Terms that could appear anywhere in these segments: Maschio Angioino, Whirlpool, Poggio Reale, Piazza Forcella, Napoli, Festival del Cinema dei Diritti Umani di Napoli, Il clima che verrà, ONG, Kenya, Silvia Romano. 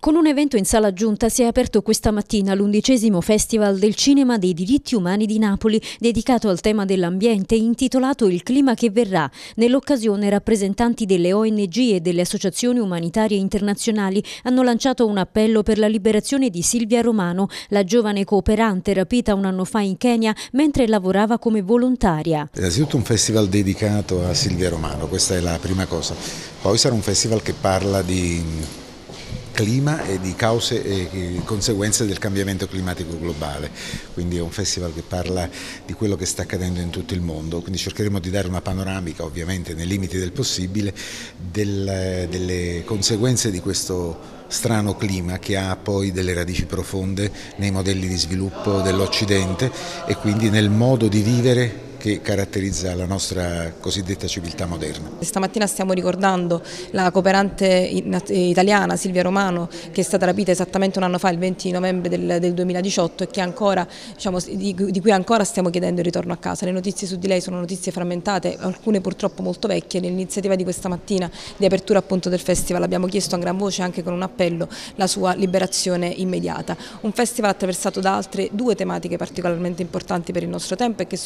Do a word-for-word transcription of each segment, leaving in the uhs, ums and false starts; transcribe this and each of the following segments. Con un evento in sala giunta si è aperto questa mattina l'undicesimo Festival del Cinema dei Diritti Umani di Napoli, dedicato al tema dell'ambiente e intitolato Il clima che verrà. Nell'occasione rappresentanti delle O N G e delle associazioni umanitarie internazionali hanno lanciato un appello per la liberazione di Silvia Romano, la giovane cooperante rapita un anno fa in Kenya mentre lavorava come volontaria. Innanzitutto un festival dedicato a Silvia Romano, questa è la prima cosa. Poi sarà un festival che parla di clima e di cause e conseguenze del cambiamento climatico globale, quindi è un festival che parla di quello che sta accadendo in tutto il mondo, quindi cercheremo di dare una panoramica, ovviamente nei limiti del possibile, del, delle conseguenze di questo strano clima che ha poi delle radici profonde nei modelli di sviluppo dell'Occidente e quindi nel modo di vivere che caratterizza la nostra cosiddetta civiltà moderna. Stamattina stiamo ricordando la cooperante italiana Silvia Romano, che è stata rapita esattamente un anno fa, il venti novembre del, del duemiladiciotto, e che ancora, diciamo, di, di cui ancora stiamo chiedendo il ritorno a casa. Le notizie su di lei sono notizie frammentate, alcune purtroppo molto vecchie. Nell'iniziativa di questa mattina di apertura appunto del festival abbiamo chiesto a gran voce, anche con un appello, la sua liberazione immediata. Un festival attraversato da altre due tematiche particolarmente importanti per il nostro tempo e che,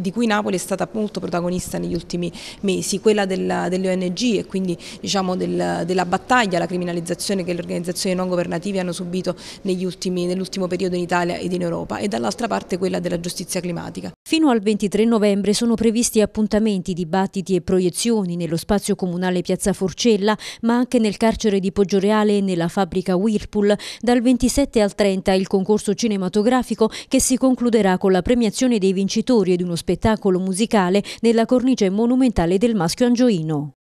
di cui Napoli è stata molto protagonista negli ultimi mesi, quella della, delle O N G e quindi diciamo del, della battaglia alla criminalizzazione che le organizzazioni non governative hanno subito nell'ultimo periodo in Italia ed in Europa, e dall'altra parte quella della giustizia climatica. Fino al ventitré novembre sono previsti appuntamenti, dibattiti e proiezioni nello spazio comunale Piazza Forcella, ma anche nel carcere di Poggio Reale e nella fabbrica Whirlpool. Dal ventisette al trenta il concorso cinematografico, che si concluderà con la premiazione dei vincitori ed uno spettacolo musicale nella cornice monumentale del Maschio Angioino.